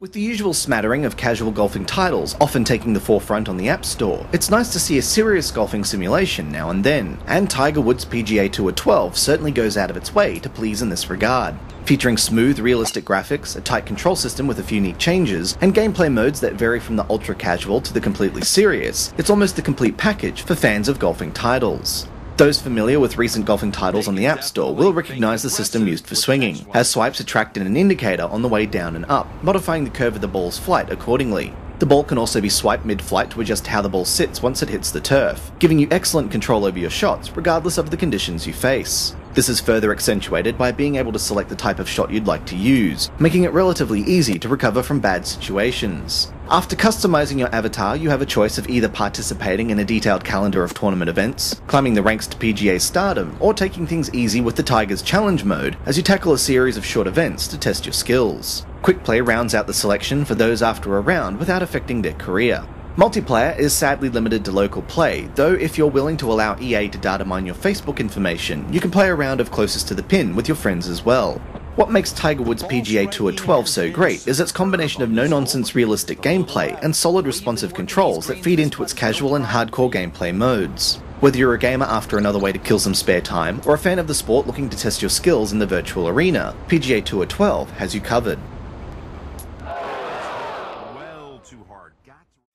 With the usual smattering of casual golfing titles often taking the forefront on the App Store, it's nice to see a serious golfing simulation now and then, and Tiger Woods PGA Tour 12 certainly goes out of its way to please in this regard. Featuring smooth, realistic graphics, a tight control system with a few neat changes, and gameplay modes that vary from the ultra-casual to the completely serious, it's almost the complete package for fans of golfing titles. Those familiar with recent golfing titles on the App Store will recognise the system used for swinging, as swipes are tracked in an indicator on the way down and up, modifying the curve of the ball's flight accordingly. The ball can also be swiped mid-flight to adjust how the ball sits once it hits the turf, giving you excellent control over your shots regardless of the conditions you face. This is further accentuated by being able to select the type of shot you'd like to use, making it relatively easy to recover from bad situations. After customizing your avatar, you have a choice of either participating in a detailed calendar of tournament events, climbing the ranks to PGA Stardom, or taking things easy with the Tigers Challenge Mode as you tackle a series of short events to test your skills. Quick play rounds out the selection for those after a round without affecting their career. Multiplayer is sadly limited to local play, though if you're willing to allow EA to data mine your Facebook information, you can play a round of Closest to the Pin with your friends as well. What makes Tiger Woods PGA Tour 12 so great is its combination of no-nonsense realistic gameplay and solid responsive controls that feed into its casual and hardcore gameplay modes. Whether you're a gamer after another way to kill some spare time, or a fan of the sport looking to test your skills in the virtual arena, PGA Tour 12 has you covered.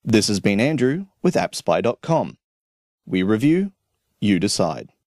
This has been Andrew with AppSpy.com. We review, you decide.